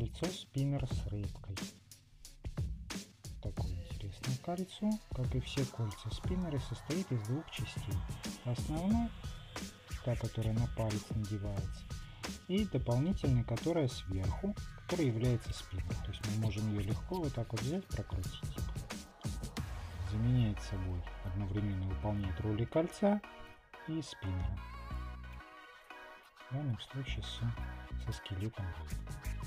Кольцо-спиннер с рыбкой. Такое интересное кольцо. Как и все кольца-спиннеры, состоит из двух частей. Основная, та, которая на палец надевается, и дополнительная, которая сверху, которая является спиннером. То есть мы можем ее легко вот так вот взять, прокрутить. Заменяет собой, одновременно выполняет роли кольца и спиннера. В данном случае со скелетом рыбы.